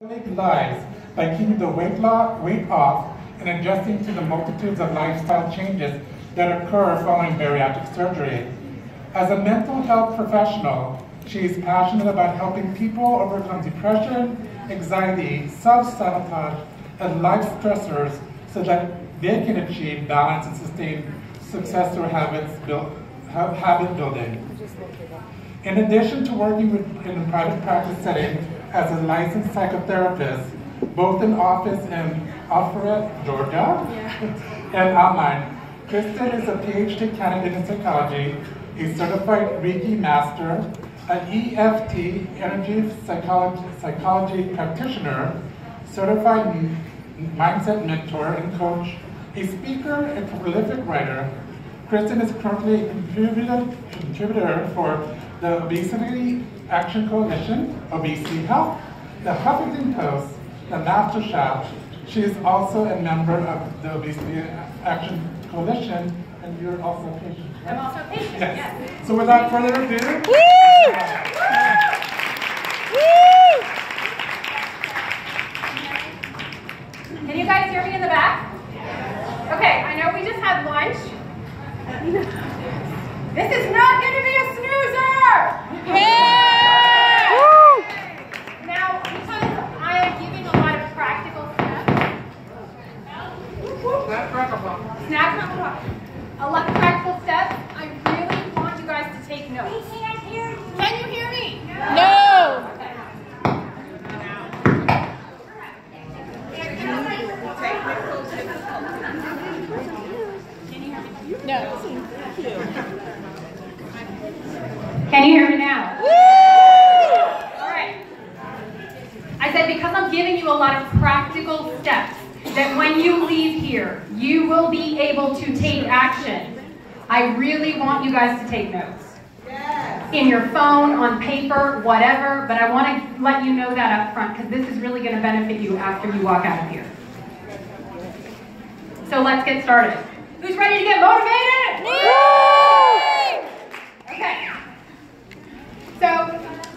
Lives by keeping the weight off and adjusting to the multitudes of lifestyle changes that occur following bariatric surgery. As a mental health professional, she is passionate about helping people overcome depression, anxiety, self-sabotage, and life stressors so that they can achieve balance and sustain success through habit building. In addition to working in a private practice setting as a licensed psychotherapist, both in office in Alpharetta, Georgia, and online, Kristin is a PhD candidate in psychology, a certified Reiki master, an EFT, energy psychology practitioner, certified mindset mentor and coach, a speaker and prolific writer. Kristin is currently a contributor for the Obesity Action Coalition, Obesity Health, the Huffington Post, the Master Chef. She is also a member of the Obesity Action Coalition, and you're also a patient. Right? I'm also a patient, yes. So without further ado, Can you guys hear me in the back? Yes. Okay, I know we just had lunch. This is not going to be a snoozer! Hey! Woo! Now, because I am giving a lot of practical steps, a lot of practical steps, I really want you guys to take notes. We can't hear you. Can you hear me? No! No. Okay. No. Can you hear me now? Woo! All right. I said because I'm giving you a lot of practical steps that when you leave here, you will be able to take action. I really want you guys to take notes. Yes. In your phone, on paper, whatever, but I want to let you know that up front because this is really going to benefit you after you walk out of here. So let's get started. Who's ready to get motivated? Woo! Okay. So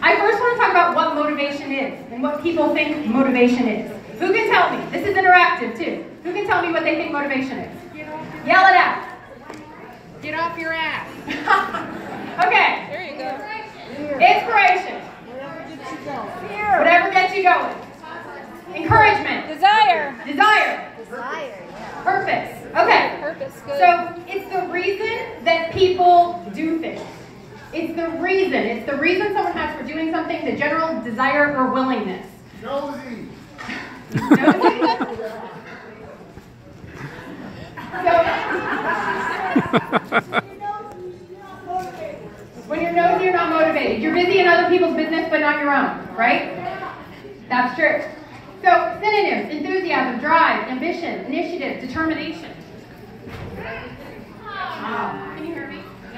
I first want to talk about what motivation is and what people think motivation is. Who can tell me? This is interactive too. Who can tell me what they think motivation is? Yell it out. Get off your ass. Okay. There you go. Inspiration. Whatever gets you going. Whatever gets you going. Encouragement. Desire. Desire. Desire. Purpose. Okay. Purpose. Good. So it's the reason that people do things. It's the reason. It's the reason someone has for doing something. The general desire or willingness. Nosy. When you're nosy, you're not motivated. You're busy in other people's business, but not your own. Right? That's true. So synonyms: enthusiasm, drive, ambition, initiative, determination. Can you hear me? I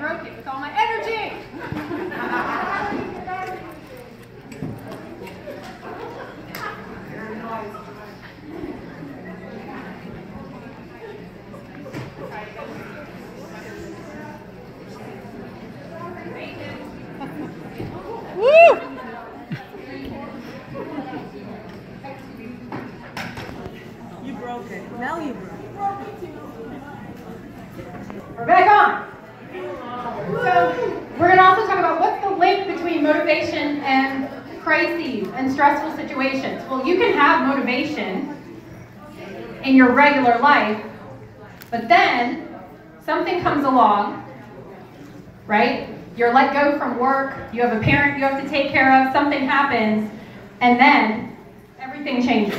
broke it with all my energy. Woo! Now you We're back on. So we're going to also talk about what's the link between motivation and crises and stressful situations. Well, you can have motivation in your regular life, but then something comes along, right? You're let go from work, you have a parent you have to take care of, something happens, and then everything changes.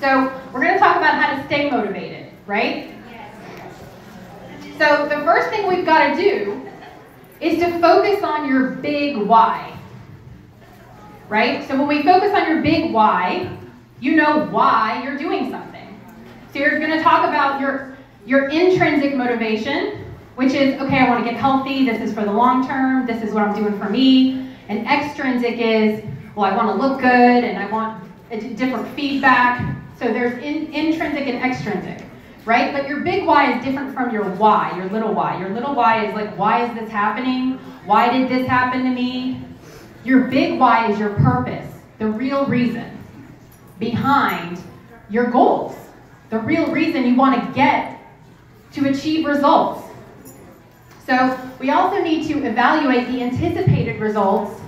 So we're going to talk about how to stay motivated, right? Yes. So the first thing we've got to do is to focus on your big why, right? So when we focus on your big why, you know why you're doing something. So you're going to talk about your intrinsic motivation, which is, okay, I want to get healthy. This is for the long term. This is what I'm doing for me. And extrinsic is, well, I want to look good and I want different feedback. So there's intrinsic and extrinsic. right? But your big why is different from your why, your little why. Your little why is like, why is this happening? Why did this happen to me? Your big why is your purpose, the real reason behind your goals, the real reason you want to get to achieve results. So we also need to evaluate the anticipated results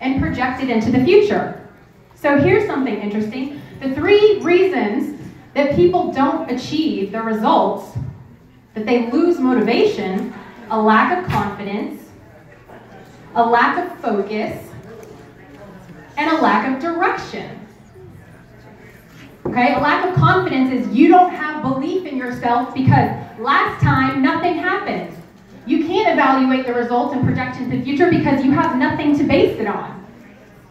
and project it into the future. So here's something interesting. The three reasons that people don't achieve the results, that they lose motivation, a lack of confidence, a lack of focus, and a lack of direction. Okay, a lack of confidence is you don't have belief in yourself because last time nothing happened. You can't evaluate the results and project into the future because you have nothing to base it on.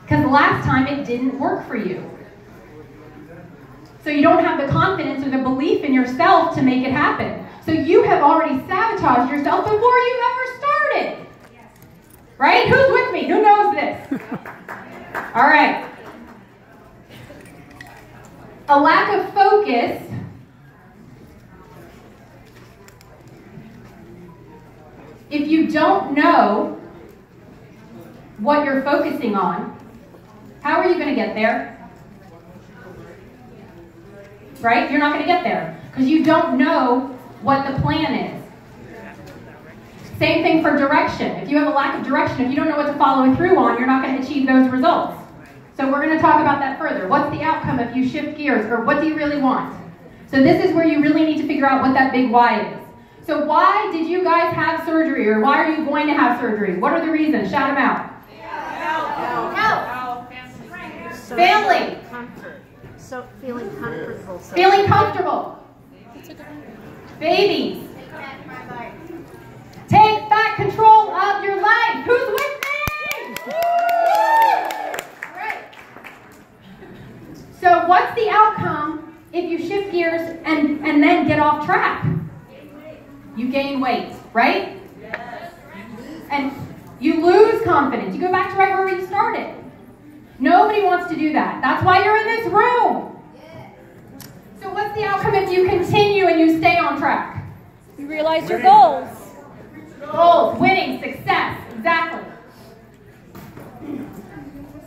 Because last time it didn't work for you. So you don't have the confidence or the belief in yourself to make it happen. So you have already sabotaged yourself before you ever started. Right? Who's with me? Who knows this? All right. A lack of focus. If you don't know what you're focusing on, how are you going to get there? Right? You're not going to get there because you don't know what the plan is. Same thing for direction. If you have a lack of direction, if you don't know what to follow through on, you're not going to achieve those results. So we're going to talk about that further. What's the outcome if you shift gears, or what do you really want? So this is where you really need to figure out what that big why is. So why did you guys have surgery, or why are you going to have surgery? What are the reasons? Shout them out. Health. Family. Comfort. So feeling comfortable. Feeling comfortable. Babies. Take back control of your life. Who's with me? Great. So what's the outcome if you shift gears and then get off track? You gain weight, right? Yes. And you lose confidence. You go back to right where we started. Nobody wants to do that. That's why you're in this room. So what's the outcome if you continue and you stay on track? You realize your goals. Goals, winning, success, exactly.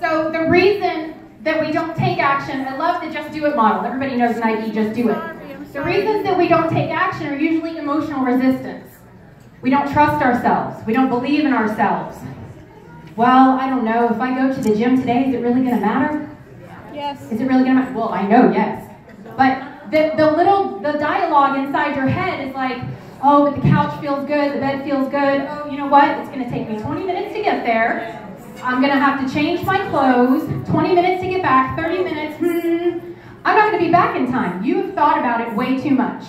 So the reason that we don't take action, I love the just do it model. Everybody knows Nike, just do it. The reasons that we don't take action are usually emotional resistance. We don't trust ourselves. We don't believe in ourselves. Well, I don't know. If I go to the gym today, is it really going to matter? Yes. Is it really going to matter? Well, I know, yes. But the dialogue inside your head is like, oh, but the couch feels good. The bed feels good. Oh, you know what? It's going to take me 20 minutes to get there. I'm going to have to change my clothes. 20 minutes to get back. 30 minutes. I'm not going to be back in time. You have thought about it way too much.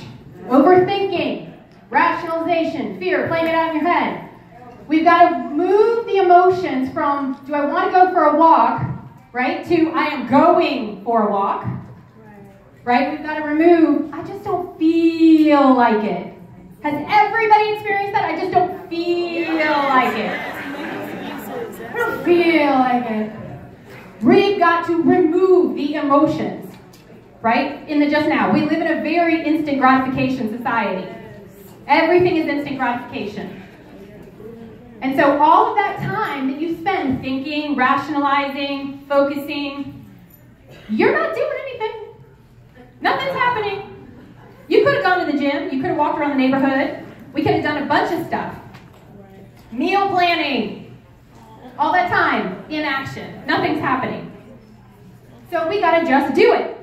Overthinking, rationalization, fear, playing it out in your head. We've got to move the emotions from, do I want to go for a walk, right, to I am going for a walk, right? We've got to remove, I just don't feel like it. Has everybody experienced that? I just don't feel like it. I don't feel like it. We've got to remove the emotions. Right? In the just now. We live in a very instant gratification society. Everything is instant gratification. And so all of that time that you spend thinking, rationalizing, focusing, you're not doing anything. Nothing's happening. You could have gone to the gym. You could have walked around the neighborhood. We could have done a bunch of stuff. Meal planning. All that time. Inaction. Nothing's happening. So we got to just do it.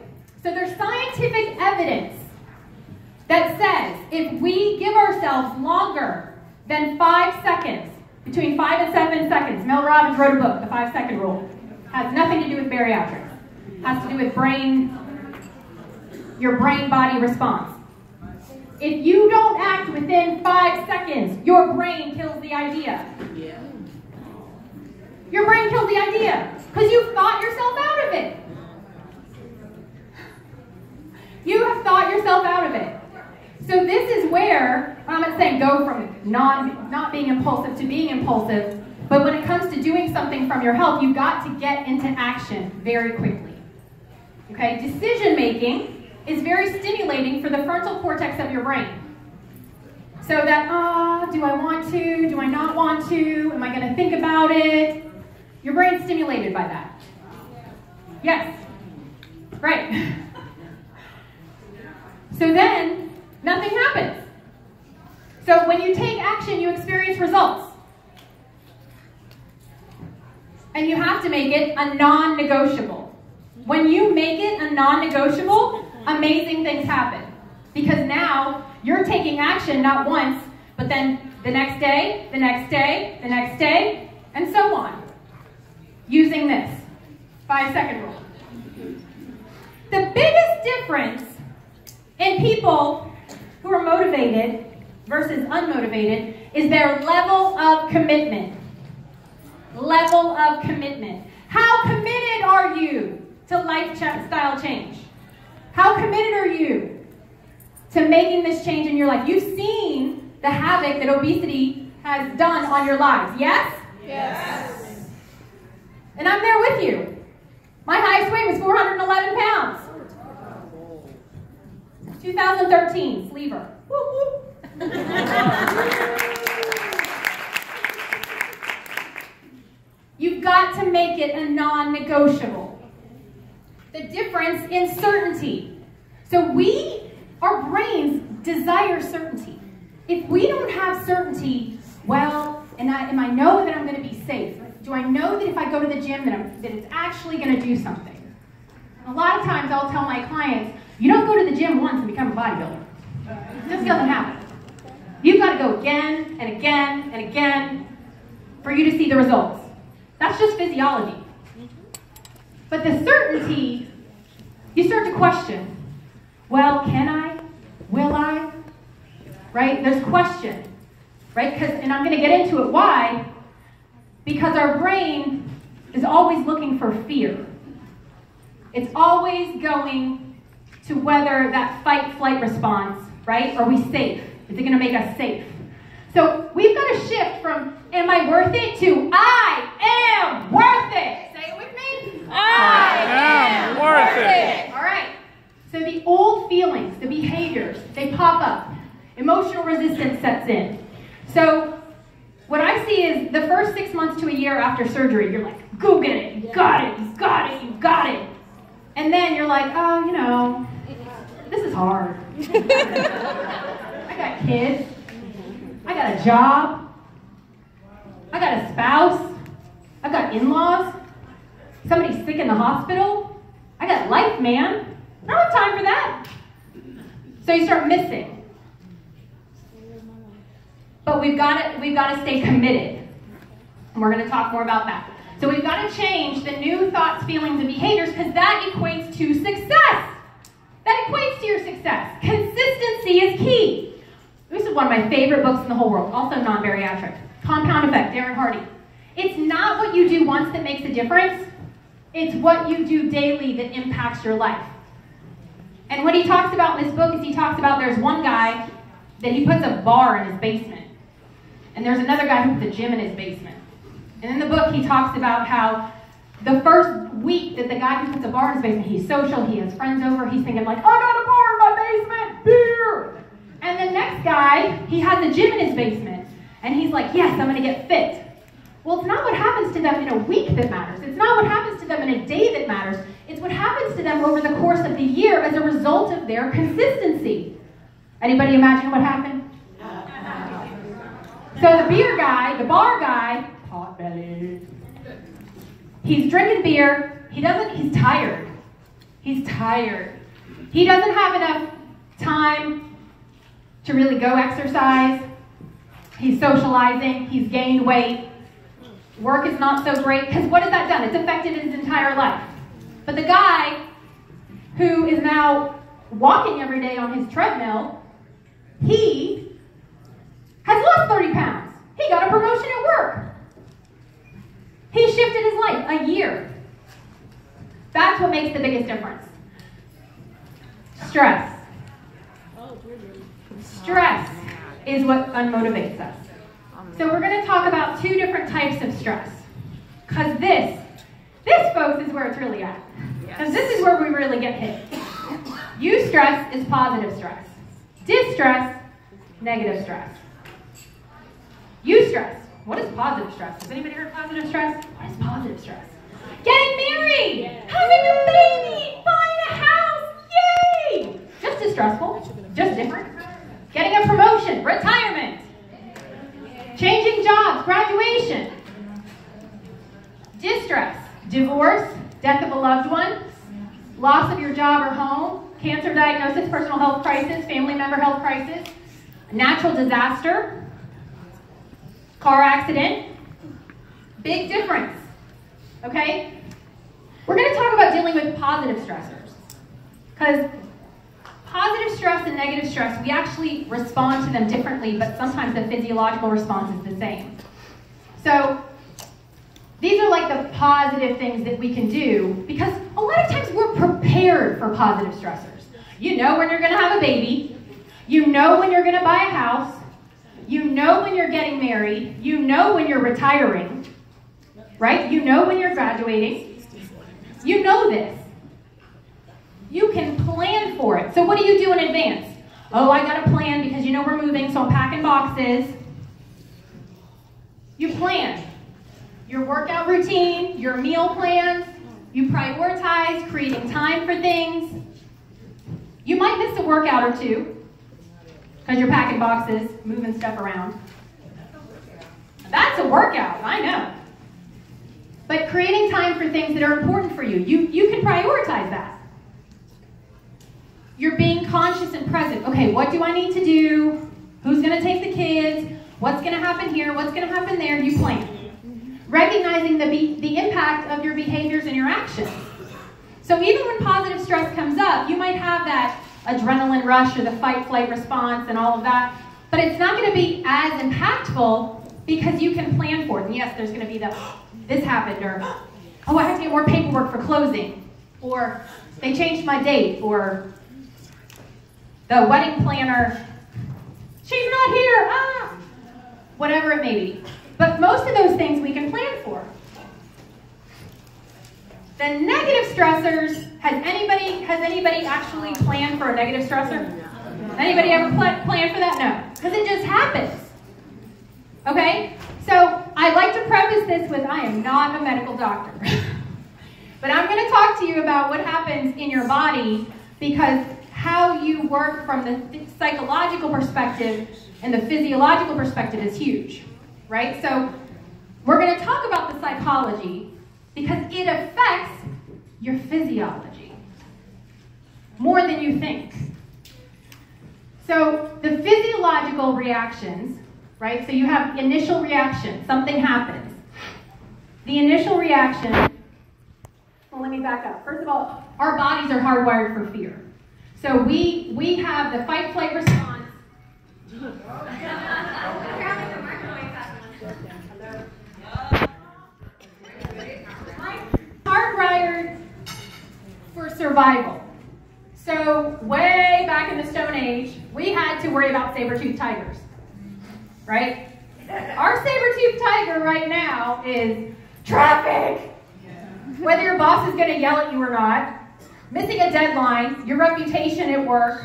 So there's scientific evidence that says if we give ourselves longer than 5 seconds, between 5 and 7 seconds, Mel Robbins wrote a book, The 5 Second Rule. Has nothing to do with bariatrics. Has to do with your brain-body response. If you don't act within 5 seconds, your brain kills the idea. Yeah. Your brain kills the idea because you thought yourself out of it. You have thought yourself out of it. So this is where, I'm not saying go from not being impulsive to being impulsive, but when it comes to doing something from your health, you've got to get into action very quickly. Okay, decision making is very stimulating for the frontal cortex of your brain. So that, do I want to? Do I not want to? Am I going to think about it? Your brain's stimulated by that. Yes. Right. So then, nothing happens. So when you take action, you experience results. And you have to make it a non-negotiable. When you make it a non-negotiable, amazing things happen. Because now, you're taking action not once, but then the next day, the next day, the next day, and so on. Using this 5-second rule. The biggest difference in people who are motivated versus unmotivated is their level of commitment. Level of commitment. How committed are you to lifestyle change? How committed are you to making this change in your life? You've seen the havoc that obesity has done on your lives, yes? Yes. And I'm there with you. My highest weight was 411 pounds. 2013, Sleever. Woo, woo. You've got to make it a non-negotiable. The difference in certainty. So our brains desire certainty. If we don't have certainty, well, and I know that I'm going to be safe. Do I know that if I go to the gym that it's actually going to do something? And a lot of times I'll tell my clients, you don't go to the gym once and become a bodybuilder. It just doesn't happen. You've got to go again and again and again for you to see the results. That's just physiology. But the certainty, you start to question. Well, can I? Will I? Right? There's question. Right? And I'm going to get into it. Why? Because our brain is always looking for fear. It's always going to whether that fight-flight response, right? Are we safe? Is it gonna make us safe? So we've got to shift from am I worth it to I am worth it. Say it with me. I am worth it. All right. So the old feelings, the behaviors, they pop up. Emotional resistance sets in. So what I see is the first 6 months to a year after surgery, you're like, go get it, you got it, you got it, you got it. And then you're like, oh, you know, this is hard. I got kids. I got a job. I got a spouse. I got in-laws. Somebody's sick in the hospital. I got life, man. I don't have time for that. So you start missing. But we've got to stay committed. And we're going to talk more about that. So we've got to change the new thoughts, feelings, and behaviors because that equates to success. That equates to your success. Consistency is key. This is one of my favorite books in the whole world, also non-bariatric. Compound Effect, Darren Hardy. It's not what you do once that makes a difference. It's what you do daily that impacts your life. And what he talks about in this book is he talks about there's one guy that he puts a bar in his basement. And there's another guy who puts a gym in his basement. And in the book, he talks about how the first week that the guy who puts a bar in his basement, he's social, he has friends over, he's thinking like, I got a bar in my basement, beer! And the next guy, he has a gym in his basement, and he's like, yes, I'm going to get fit. Well, it's not what happens to them in a week that matters. It's not what happens to them in a day that matters. It's what happens to them over the course of the year as a result of their consistency. Anybody imagine what happened? So the beer guy, the bar guy, hot belly. He's drinking beer. He's tired. He's tired. He doesn't have enough time to really go exercise. He's socializing. He's gained weight. Work is not so great. Because what has that done? It's affected his entire life. But the guy who is now walking every day on his treadmill, he has lost 30 pounds. He got a promotion at work. He shifted his life a year. That's what makes the biggest difference. Stress. Stress is what unmotivates us. So we're going to talk about two different types of stress. Because this, folks, is where it's really at. Because this is where we really get hit. Eustress is positive stress. Distress, negative stress. Eustress. What is positive stress? Has anybody heard of positive stress? What is positive stress? Getting married, having a baby, buying a house, yay! Just as stressful, just different. Getting a promotion, retirement, changing jobs, graduation. Distress, divorce, death of a loved one, loss of your job or home, cancer diagnosis, personal health crisis, family member health crisis, natural disaster, car accident. Big difference, okay? We're gonna talk about dealing with positive stressors, because positive stress and negative stress, we actually respond to them differently, but sometimes the physiological response is the same. So these are like the positive things that we can do, because a lot of times we're prepared for positive stressors. You know when you're gonna have a baby, you know when you're gonna buy a house, you know when you're getting married, you know when you're retiring, right? You know when you're graduating. You know this. You can plan for it. So what do you do in advance? Oh, I got a plan because you know we're moving, so I'm packing boxes. You plan. Your workout routine, your meal plans, you prioritize creating time for things. You might miss a workout or two, because you're packing boxes, moving stuff around. That's a workout, I know. But creating time for things that are important for you, you can prioritize that. You're being conscious and present. Okay, what do I need to do? Who's gonna take the kids? What's gonna happen here? What's gonna happen there? You plan. Recognizing the impact of your behaviors and your actions. So even when positive stress comes up, you might have that adrenaline rush or the fight-flight response and all of that, but it's not going to be as impactful because you can plan for it. And yes, there's going to be the, this happened, or, oh, I have to get more paperwork for closing, or they changed my date, or the wedding planner, she's not here, ah, whatever it may be. But most of those things we can plan for. The negative stressors, has anybody actually planned for a negative stressor? Anybody ever plan for that? No, because it just happens, okay? So I like to preface this with, I am not a medical doctor, but I'm gonna talk to you about what happens in your body, because how you work from the psychological perspective and the physiological perspective is huge, right? So we're gonna talk about the psychology, because it affects your physiology more than you think. So the physiological reactions, right? So you have initial reaction, something happens. The initial reaction, well, let me back up. First of all, our bodies are hardwired for fear. So we have the fight, flight response. Hardwired for survival. So way back in the Stone Age, we had to worry about saber-toothed tigers, right? Our saber-toothed tiger right now is traffic. Whether your boss is going to yell at you or not, missing a deadline, your reputation at work,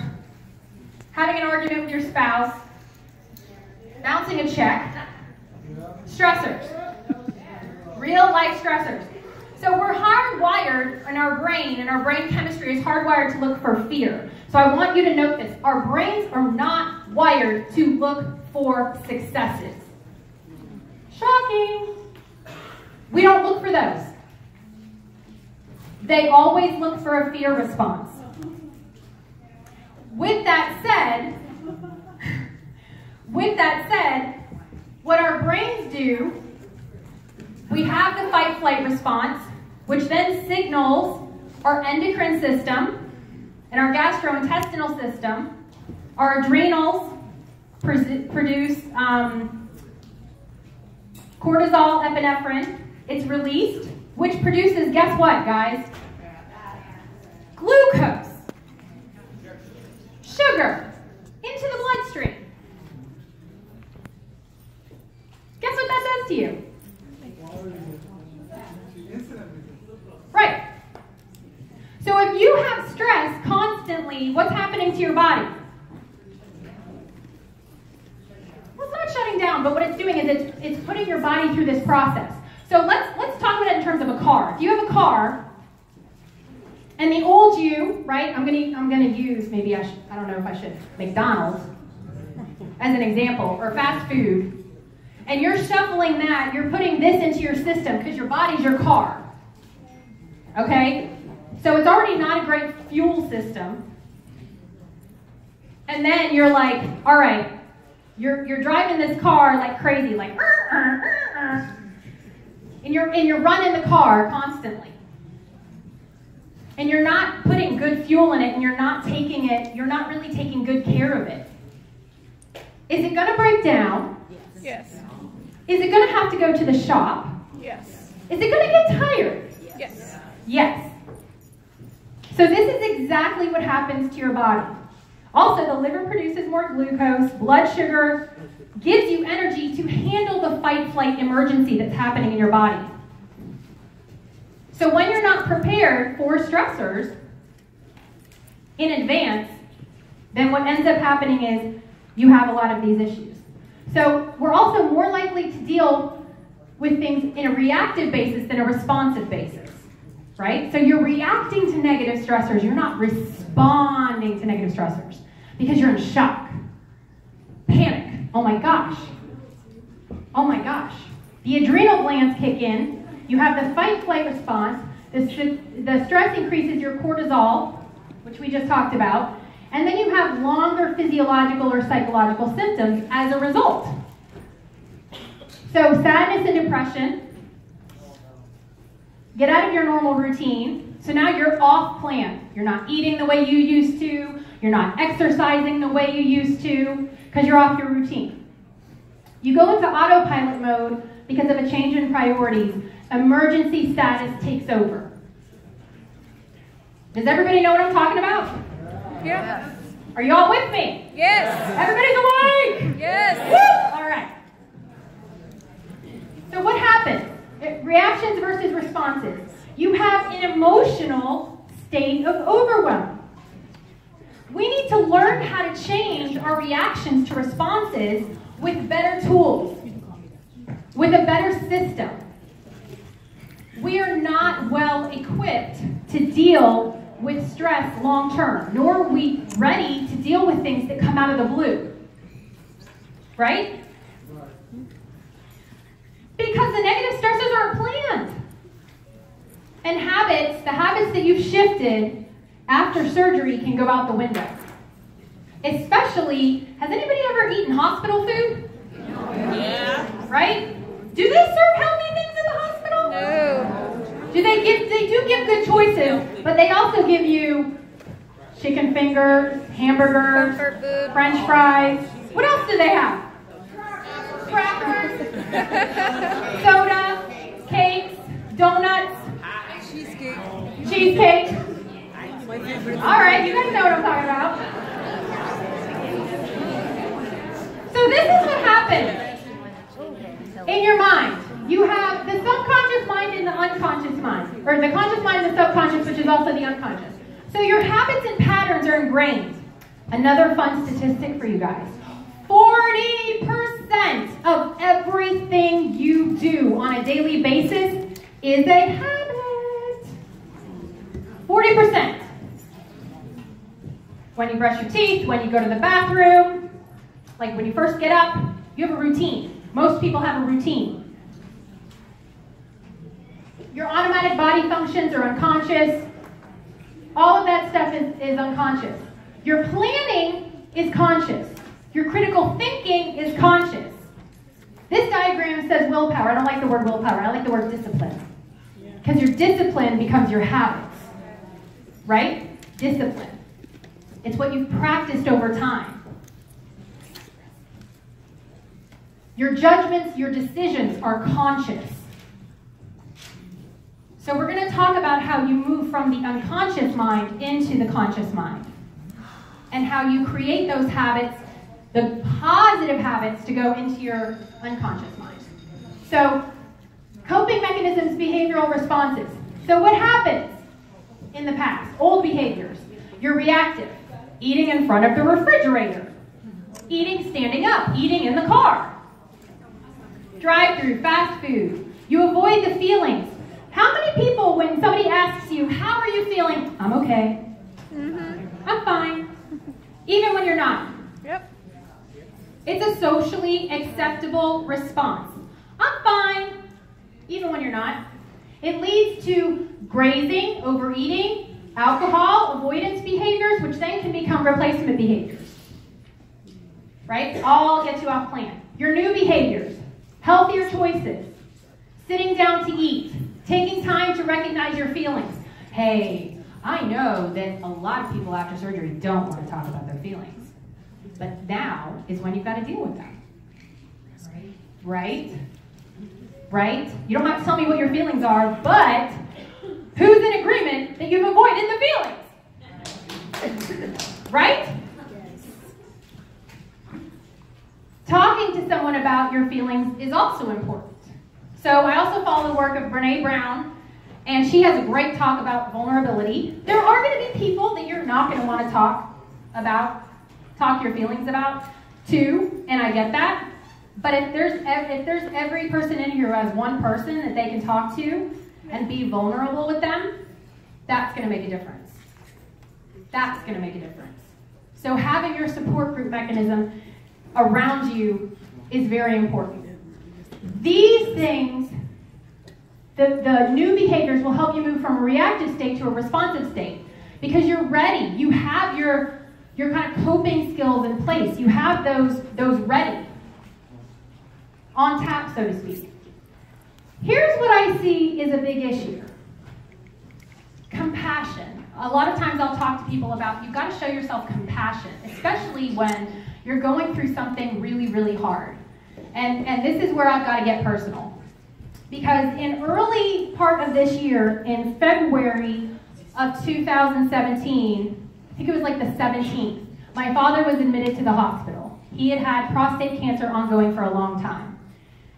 having an argument with your spouse, bouncing a check, stressors, real life stressors. So we're hardwired in our brain, and our brain chemistry is hardwired to look for fear. So I want you to note this. Our brains are not wired to look for successes. Shocking. We don't look for those. They always look for a fear response. With that said, what our brains do, we have the fight-flight response, which then signals our endocrine system and our gastrointestinal system. Our adrenals produce cortisol, epinephrine. It's released, which produces, guess what, guys? Glucose, sugar, into the bloodstream. Guess what that does to you? Right. So if you have stress constantly, what's happening to your body? Well, it's not shutting down, but what it's doing is it's putting your body through this process. So let's talk about it in terms of a car. If you have a car, and the old you, right? I'm gonna use, maybe I don't know if I should, McDonald's as an example, or fast food. And you're shuffling that, you're putting this into your system because your body's your car, okay? So it's already not a great fuel system. And then you're like, all right, you're driving this car like crazy, like, and you're running the car constantly. And you're not putting good fuel in it, and you're not really taking good care of it. Is it gonna break down? Yes. Is it gonna have to go to the shop? Yes. Is it gonna get tired? Yes. Yes. So this is exactly what happens to your body. Also, the liver produces more glucose, blood sugar, gives you energy to handle the fight-flight emergency that's happening in your body. So when you're not prepared for stressors in advance, then what ends up happening is you have a lot of these issues. So we're also more likely to deal with things in a reactive basis than a responsive basis, right? So you're reacting to negative stressors. You're not responding to negative stressors because you're in shock, panic. Oh my gosh. Oh my gosh. The adrenal glands kick in. You have the fight-flight response, the stress increases your cortisol, which we just talked about, and then you have longer physiological or psychological symptoms as a result. So sadness and depression, get out of your normal routine, so now you're off plan. You're not eating the way you used to, you're not exercising the way you used to, because you're off your routine. You go into autopilot mode because of a change in priorities. Emergency status takes over. Does everybody know what I'm talking about? Yes. Are you all with me? Yes. Everybody's awake? Yes. Woo! All right. So what happens? Reactions versus responses. You have an emotional state of overwhelm. We need to learn how to change our reactions to responses with better tools, with a better system. We are not well equipped to deal with stress long term, nor are we ready to deal with things that come out of the blue, right? Because the negative stressors aren't planned. And the habits that you've shifted after surgery can go out the window. Especially, has anybody ever eaten hospital food? Yeah. Right? Do they serve healthy things in the hospital? No. They do give good choices, but they also give you chicken fingers, hamburgers, French fries. What else do they have? Crackers, soda, cakes, donuts, cheesecake. All right, you guys know what I'm talking about. So this is what happens. In your mind, you have the subconscious mind and the unconscious mind, or the conscious mind and the subconscious, which is also the unconscious. So your habits and patterns are ingrained. Another fun statistic for you guys. 40% of everything you do on a daily basis is a habit. 40%. When you brush your teeth, when you go to the bathroom, like when you first get up, you have a routine. Most people have a routine. Your automatic body functions are unconscious. All of that stuff is unconscious. Your planning is conscious. Your critical thinking is conscious. This diagram says willpower. I don't like the word willpower. I like the word discipline. Because your discipline becomes your habits. Right? Discipline. It's what you've practiced over time. Your judgments, your decisions are conscious. So we're going to talk about how you move from the unconscious mind into the conscious mind and how you create those habits, the positive habits, to go into your unconscious mind. So coping mechanisms, behavioral responses. So what happens? in the past, old behaviors. You're reactive. Eating in front of the refrigerator. Eating standing up. Eating in the car. Drive-through, fast food. You avoid the feelings. How many people, when somebody asks you, how are you feeling? I'm okay. Mm-hmm. I'm fine. Even when you're not. Yep. It's a socially acceptable response. I'm fine. Even when you're not. It leads to grazing, overeating, alcohol, avoidance behaviors, which then can become replacement behaviors. Right? All get you off plan. Your new behaviors, healthier choices, sitting down to eat, taking time to recognize your feelings. Hey, I know that a lot of people after surgery don't want to talk about their feelings, but now is when you've got to deal with them. Right? Right? You don't have to tell me what your feelings are, but who's in agreement that you've avoided the feelings? Right? Yes. Talking to someone about your feelings is also important. So I also follow the work of Brené Brown, and she has a great talk about vulnerability. There are going to be people that you're not going to want to talk your feelings about to, and I get that. But if there's every person in here who has one person that they can talk to and be vulnerable with them, that's going to make a difference. That's going to make a difference. So having your support group mechanism around you is very important. These things, the new behaviors will help you move from a reactive state to a responsive state because you're ready. You have your kind of coping skills in place. You have those ready. On tap, so to speak. Here's what I see is a big issue. Compassion. A lot of times I'll talk to people about, you've got to show yourself compassion, especially when you're going through something really, really hard. And this is where I've got to get personal. Because in early part of this year, in February of 2017, I think it was like the 17th, my father was admitted to the hospital. He had had prostate cancer ongoing for a long time.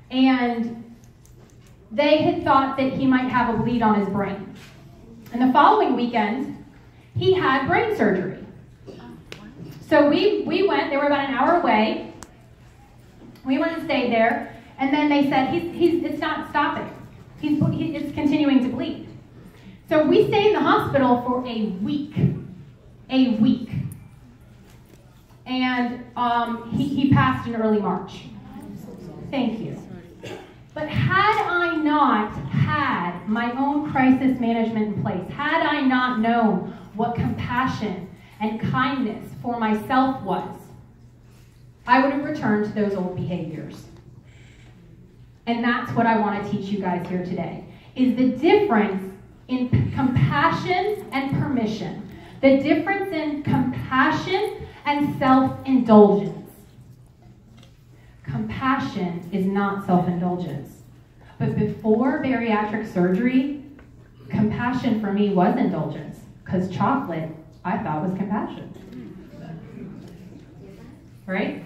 And they had thought that he might have a bleed on his brain. And the following weekend, he had brain surgery. So we went, they were about an hour away. We went and stayed there. And then they said, it's not stopping. It's continuing to bleed. So we stayed in the hospital for a week. A week. And he passed in early March. Thank you. But had I not had my own crisis management in place, had I not known what compassion and kindness for myself was, I would have returned to those old behaviors. And that's what I want to teach you guys here today, is the difference in compassion and permission. The difference in compassion and self-indulgence. Compassion is not self-indulgence. But before bariatric surgery, compassion for me was indulgence, because chocolate I thought was compassion. Right?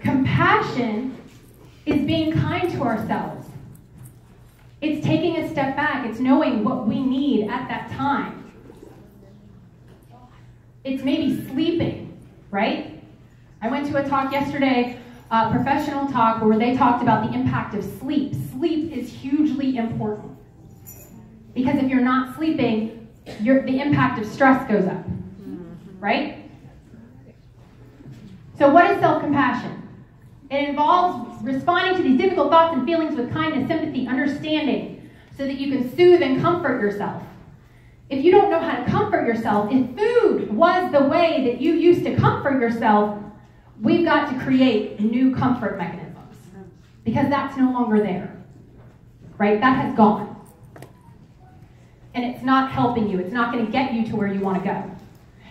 Compassion is being kind to ourselves. It's taking a step back. It's knowing what we need at that time. It's maybe sleeping, right? I went to a talk yesterday, a professional talk, where they talked about the impact of sleep. Sleep is hugely important. Because if you're not sleeping, the impact of stress goes up, right? So what is self-compassion? It involves responding to these difficult thoughts and feelings with kindness, sympathy, understanding, so that you can soothe and comfort yourself. If you don't know how to comfort yourself, if food was the way that you used to comfort yourself, we've got to create new comfort mechanisms, because that's no longer there, right? That has gone. And it's not helping you. It's not going to get you to where you want to go.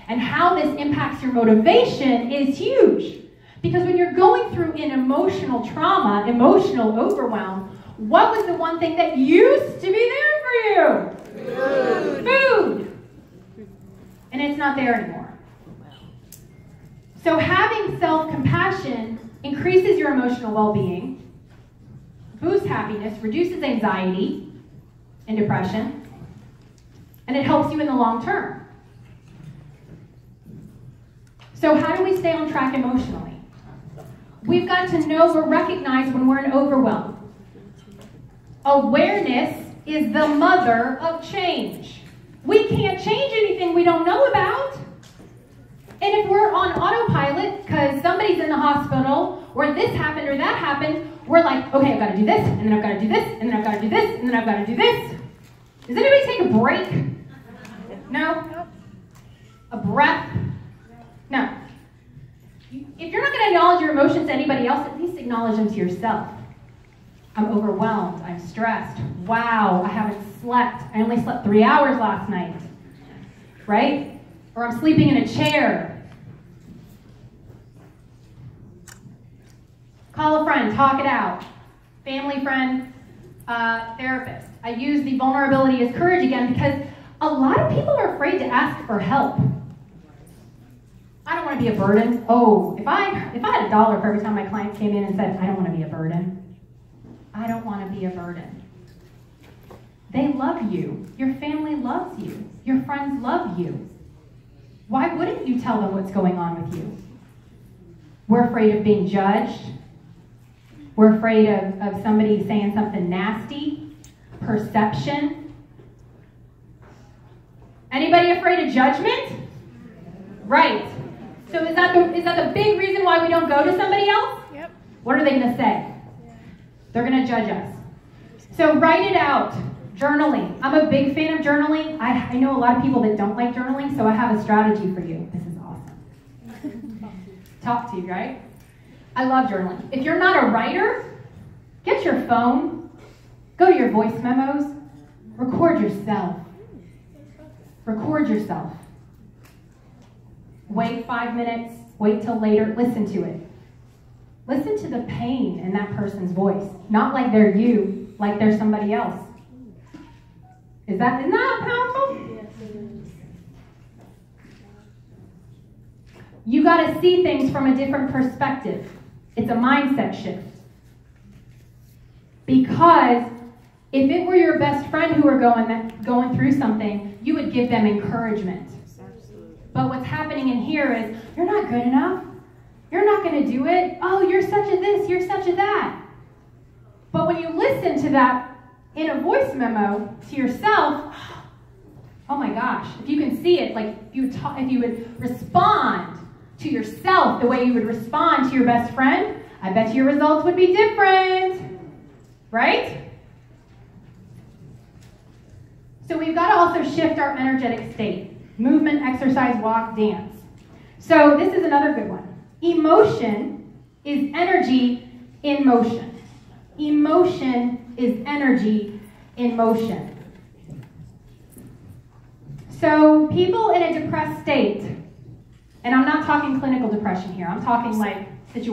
And how this impacts your motivation is huge. Because when you're going through an emotional trauma, emotional overwhelm, what was the one thing that used to be there for you? Food. Food. And it's not there anymore. So having self-compassion increases your emotional well-being, boosts happiness, reduces anxiety and depression, and it helps you in the long term. So how do we stay on track emotionally? We've got to know or recognize when we're in overwhelm. Awareness is the mother of change. We can't change anything we don't know about. And if we're on autopilot because somebody's in the hospital or this happened or that happened, we're like, okay, I've got to do this, and then I've got to do this, and then I've got to do this, and then I've got to do this. Does anybody take a break? No? A breath? No. If you're not going to acknowledge your emotions to anybody else, at least acknowledge them to yourself. I'm overwhelmed. I'm stressed. Wow, I haven't slept. I only slept 3 hours last night. Right? Or I'm sleeping in a chair. Call a friend. Talk it out. Family, friend, therapist. I use the vulnerability as courage again because a lot of people are afraid to ask for help. I don't want to be a burden. Oh, if I had $1 for every time my client came in and said, I don't want to be a burden. I don't want to be a burden. They love you. Your family loves you. Your friends love you. Why wouldn't you tell them what's going on with you? We're afraid of being judged. We're afraid of somebody saying something nasty. Perception. Anybody afraid of judgment? Right. So is that the big reason why we don't go to somebody else? Yep. What are they going to say? They're going to judge us. So write it out. Journaling. I'm a big fan of journaling. I know a lot of people that don't like journaling, so I have a strategy for you. This is awesome. Talk to you, right? I love journaling. If you're not a writer, get your phone. Go to your voice memos. Record yourself. Record yourself. Wait 5 minutes. Wait till later. Listen to it. Listen to the pain in that person's voice. Not like they're you, like they're somebody else. Isn't that powerful? Yes, it is. You got to see things from a different perspective. It's a mindset shift. Because if it were your best friend who were going through something, you would give them encouragement. Absolutely. But what's happening in here is, you're not good enough. You're not going to do it. Oh, you're such a this, you're such a that. But when you listen to that in a voice memo to yourself, oh my gosh, if you can see it, like if you would respond to yourself the way you would respond to your best friend, I bet your results would be different, right? So we've got to also shift our energetic state. Movement, exercise, walk, dance. So this is another good one. Emotion is energy in motion. Emotion is energy in motion. So people in a depressed state, and I'm not talking clinical depression here, I'm talking like situational.